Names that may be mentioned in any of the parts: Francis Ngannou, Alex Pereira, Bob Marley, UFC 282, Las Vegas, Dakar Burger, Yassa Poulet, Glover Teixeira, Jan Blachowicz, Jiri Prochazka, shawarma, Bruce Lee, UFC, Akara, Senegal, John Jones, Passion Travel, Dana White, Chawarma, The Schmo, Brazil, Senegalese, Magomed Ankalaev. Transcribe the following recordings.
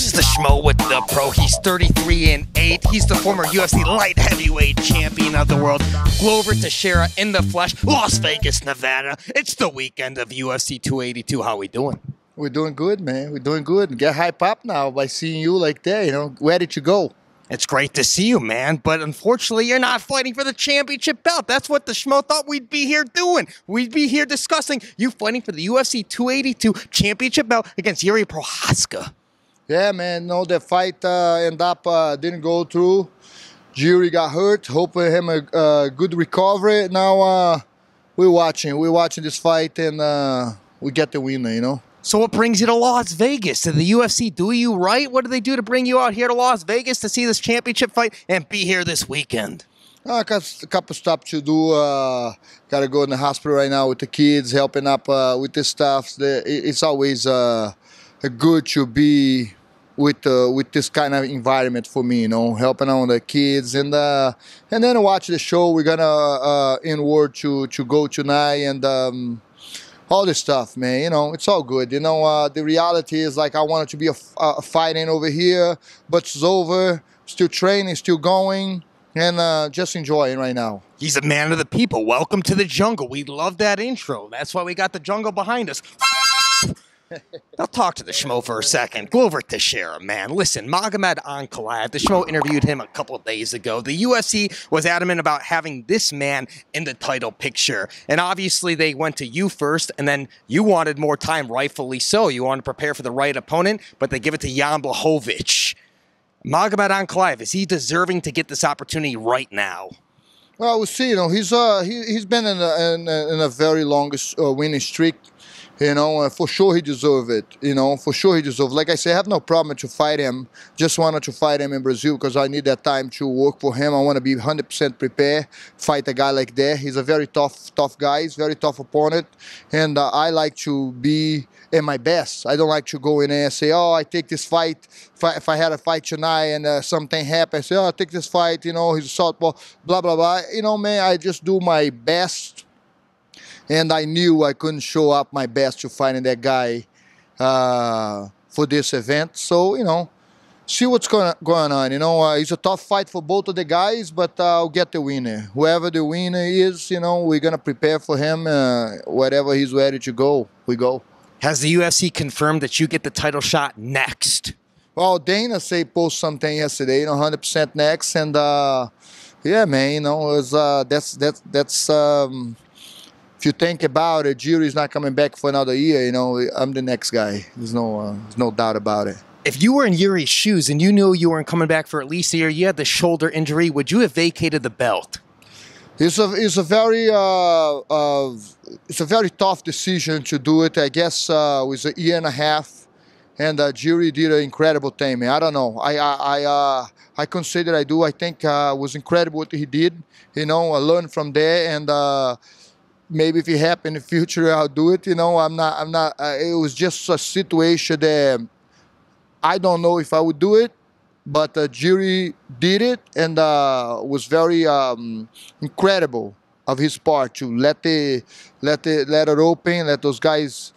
This is the Schmo with the Pro. He's 33-8. He's the former UFC light heavyweight champion of the world. Glover Teixeira in the flesh, Las Vegas, Nevada. It's the weekend of UFC 282. How we doing? We're doing good, man. We're doing good. Get hype up now by seeing you like that, you know, ready to go. It's great to see you, man, but unfortunately, you're not fighting for the championship belt. That's what the Schmo thought we'd be here doing. We'd be here discussing you fighting for the UFC 282 championship belt against Jiri Prochazka. Yeah, man, no, the fight didn't go through. Jiri got hurt. Hope for him a good recovery. Now we're watching this fight, and we get the winner, you know? So what brings you to Las Vegas? Did the UFC do you right? What do they do to bring you out here to Las Vegas to see this championship fight and be here this weekend? I got a couple stuff to do. Got to go in the hospital right now with the kids, helping up with the stuff. It's always good to be with this kind of environment for me, you know, helping out the kids. And then watch the show. We're going to inward to go tonight and... all this stuff, man, you know, it's all good. You know, the reality is, like, I wanted to be a fighting over here, but it's over. Still training, still going, and just enjoying right now. He's a man of the people. Welcome to the jungle. We love that intro. That's why we got the jungle behind us. Now talk to the Schmo for a second. Glover Teixeira, man. Listen, Magomed Ankalaev, the Schmo interviewed him a couple of days ago. The UFC was adamant about having this man in the title picture. And obviously they went to you first, and then you wanted more time, rightfully so. You wanted to prepare for the right opponent, but they give it to Jan Blachowicz. Magomed Ankalaev, is he deserving to get this opportunity right now? Well, we'll see. You know, he's been in a very long winning streak. You know, for sure he deserved it. You know, for sure he deserved it. Like I say, I have no problem to fight him. Just wanted to fight him in Brazil because I need that time to work for him. I want to be 100% prepared, fight a guy like that. He's a very tough guy. He's a very tough opponent. And I like to be at my best. I don't like to go in there and say, oh, I take this fight. If I had a fight tonight and something happened, I say, oh, I take this fight. You know, he's a softball, blah, blah, blah. You know, man, I just do my best. And I knew I couldn't show up my best to finding that guy for this event. So, you know, see what's going on. You know, it's a tough fight for both of the guys, but I'll get the winner. Whoever the winner is, you know, we're going to prepare for him. Whatever he's ready to go, we go. Has the UFC confirmed that you get the title shot next? Well, Dana posted something yesterday, you know, 100% next. And, yeah, man, you know, if you think about it, Jiri's not coming back for another year. You know, I'm the next guy. There's no doubt about it. If you were in Jiri's shoes and you knew you weren't coming back for at least a year, you had the shoulder injury, would you have vacated the belt? It's a very tough decision to do it. I guess it was a year and a half, and Jiri did an incredible thing. I don't know. I consider I do. I think it was incredible what he did. You know, I learned from there and. Maybe if it happens in the future, I'll do it. You know, I'm not. It was just a situation that I don't know if I would do it, but Jiri did it and was very incredible of his part to let it open, let those guys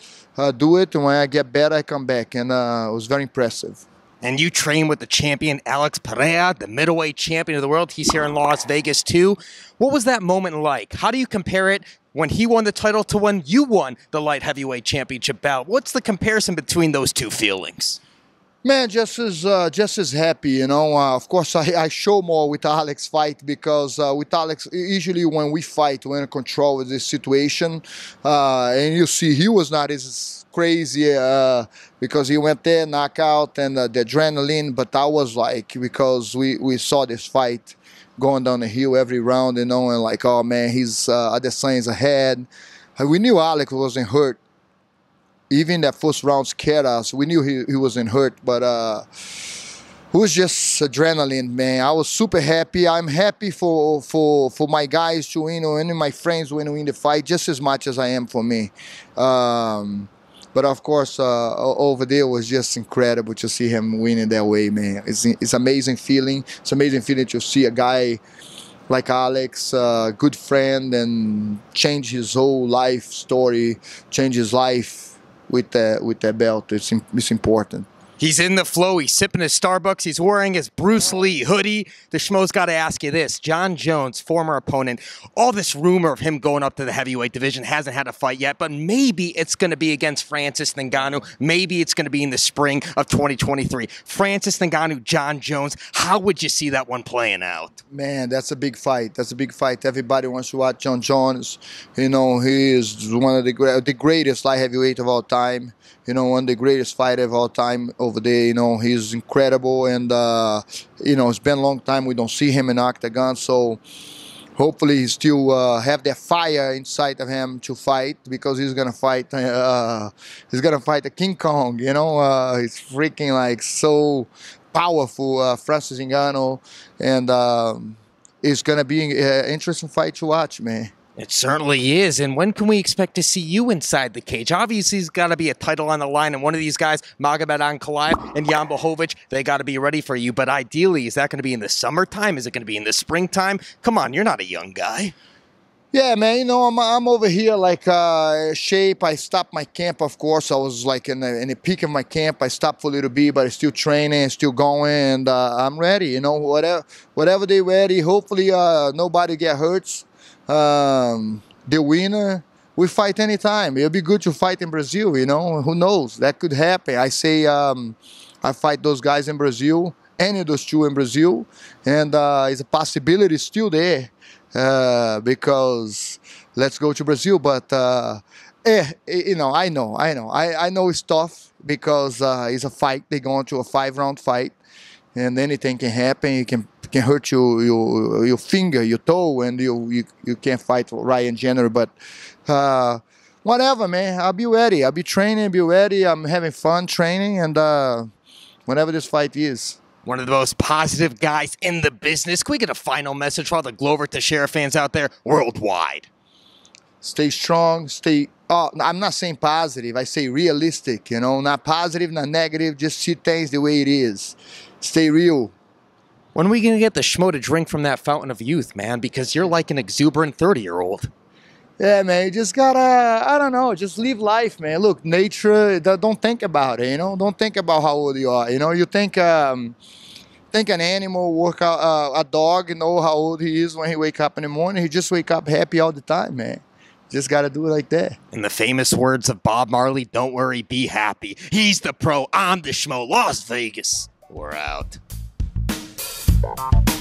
do it. And when I get better, I come back, and it was very impressive. And you train with the champion, Alex Pereira, the middleweight champion of the world. He's here in Las Vegas, too. What was that moment like? How do you compare it when he won the title to when you won the light heavyweight championship bout? What's the comparison between those two feelings? Man, just as happy, you know. Of course, I show more with Alex fight because with Alex, usually when we fight, we're in control of this situation. And you see, he was not as crazy because he went there, knockout, and the adrenaline. But I was like, because we saw this fight going down the hill every round, you know, and like, oh, man, he's Adesanya's ahead. We knew Alex wasn't hurt. Even that first round scared us. We knew he wasn't hurt, but it was just adrenaline, man. I was super happy. I'm happy for my guys to win or any of my friends win the fight just as much as I am for me. But, of course, over there was just incredible to see him winning that way, man. It's amazing feeling. It's amazing feeling to see a guy like Alex, a good friend, and change his whole life story, change his life. With that belt, it's important. He's in the flow. He's sipping his Starbucks. He's wearing his Bruce Lee hoodie. The Schmo's got to ask you this. John Jones, former opponent, all this rumor of him going up to the heavyweight division, hasn't had a fight yet, but maybe it's going to be against Francis Ngannou. Maybe it's going to be in the spring of 2023. Francis Ngannou, John Jones, how would you see that one playing out? Man, that's a big fight. That's a big fight. Everybody wants to watch John Jones. You know, he is one of the greatest light heavyweight of all time. You know, one of the greatest fighters of all time over there. You know, he's incredible, and you know, it's been a long time we don't see him in octagon. So hopefully he still have that fire inside of him to fight, because he's gonna fight. He's gonna fight a King Kong. You know, he's freaking like so powerful, Francis Ngannou, and it's gonna be an interesting fight to watch, man. It certainly is. And when can we expect to see you inside the cage? Obviously, there's got to be a title on the line, and one of these guys, Magomed Ankalaev and Jan Blachowicz, they got to be ready for you. But ideally, is that going to be in the summertime? Is it going to be in the springtime? Come on, you're not a young guy. Yeah, man, you know, I'm over here like shape. I stopped my camp, of course. I was like in the peak of my camp. I stopped for a little bit, but I'm still training, still going, and I'm ready. You know, whatever they're ready. Hopefully, nobody get hurt. The winner, we fight anytime. It'll be good to fight in Brazil, you know. Who knows? That could happen. I say I fight those guys in Brazil, any of those two in Brazil, and it's a possibility still there because let's go to Brazil. But, you know, I know it's tough because it's a fight. They go into a 5-round fight, and anything can happen. You can hurt your finger, your toe, and you can't fight right in January. But whatever, man, I'll be ready. I'll be training, be ready. I'm having fun training, and whatever this fight is. One of the most positive guys in the business. Can we get a final message for all the Glover Teixeira fans out there worldwide? Stay strong, stay... Oh, I'm not saying positive. I say realistic, you know. Not positive, not negative. Just see things the way it is. Stay real. When are we going to get the Schmo to drink from that fountain of youth, man? Because you're like an exuberant 30-year-old. Yeah, man, you just got to, I don't know, just live life, man. Look, nature, don't think about it, you know. Don't think about how old you are, you know. You think an animal, a dog, you know how old he is when he wakes up in the morning. He just wakes up happy all the time, man. Just got to do it like that. In the famous words of Bob Marley, don't worry, be happy. He's the pro, I'm the Schmo, Las Vegas. We're out. Bye.